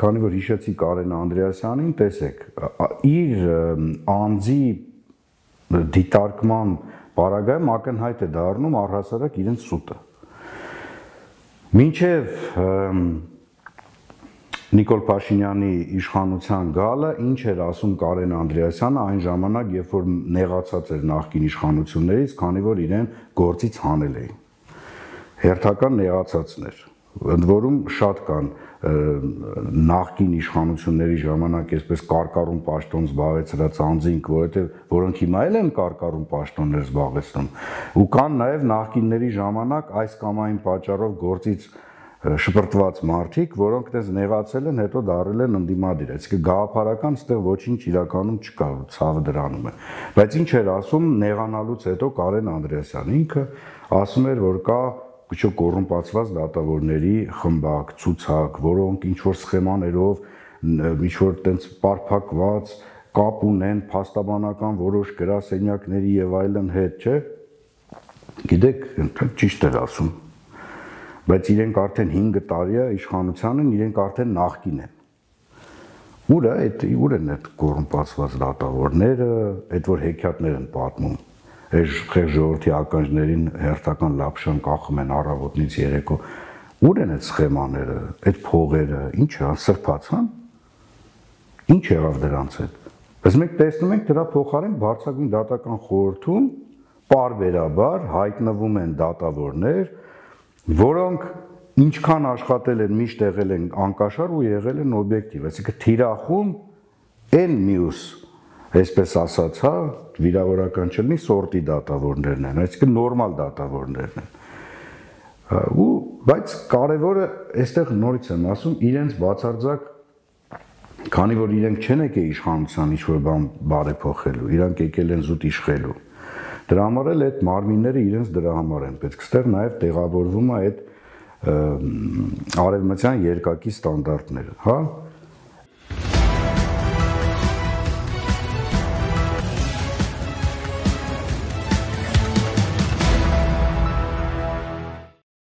քանի որ հիշեցի Կարեն Անդրեասյանին, տեսեք, իր անձի դիտարկման պարագայում ակնհայտ է դառնում առհասարակ իրենց սուտը։ Մինչև Նիկոլ Փաշինյանի իշխանության գալը, ինչ էր ասում Կարեն Անդրեասյանը այն ժամանակ, երբ որ նեղացած էր նախկին իշխանություններից, քանի որ իրեն գործից հանել էին։ Հերթական նեղացածներ, ընդ որում շատ կան նախկին իշխանությունների ժամանակ այսպես կարկառուն պաշտոն զբաղեցրած անձինք, որոնք հիմա էլ են կարկառուն պաշտոններ զբաղեցնում, ու կան նաև նախկինների ժամանակ այս կամ այն պատճառով գործից շպրտված մարդիկ, որոնք դες նեղացել են, հետո դարել են ընդդիմադիր, այսինքն գաղափարական ստեղ ոչինչ իրականում չկա, ցավը դրանում է։ Բայց ինչ էր ասում նեղանալուց հետո Կարեն Անդրեասյանը, ինքը ասում էր, որ կա քիչ կոռումպացված դատավորների խմբակ, ցուցակ, որոնք ինչ որ սխեմաներով, ինչ որ տենց պարփակված կապ ունեն փաստաբանական որոշ գրասենյակների եւ այլն հետ, չէ՞։ Գիտեք, ճիշտ էր ասում։ Բայց իրենք արդեն 5 տարի է իշխանությանն, իրենք արդեն նախկին են։ Ուր են այդ կոռումպացված դատավորները, այդ որ հեքիաթներ են պատմում, այս ժողովրդի ականջներին հերթական լապշան կախում են առավոտնից երեկո։ Ուր են այդ սխեմաները, այդ փողերը, ի՞նչ է, սրբացան։ Ինչ եղավ դրանց հետ։ Բայց մենք տեսնում ենք դրա փոխարեն բարձրագույն դատական խորհրդում պարբերաբար հայտնվում են դատավորներ, որոնք ինչքան աշխատել են, միշտ եղել են անկաշար ու եղել են օբյեկտիվ, այսինքն թիրախում այն մյուս, այսպես ասած, հա, վիրավորական չլինի, սորտի դատավորներն են, այսինքն նորմալ դատավորներն են։ Ու բայց կարևորը, այստեղ նորից եմ ասում, իրենց բացարձակ, քանի որ իրենք չեն եկել իշխանության ինչ-որ բան բարեփոխելու, իրանք եկել են զուտ իշխելու։ Դրա համար էլ այդ մարմինները իրենց դրա համար են պետք, այստեղ նաև տեղավորվում է այդ արևմտյան երկակի ստանդարտները, հա։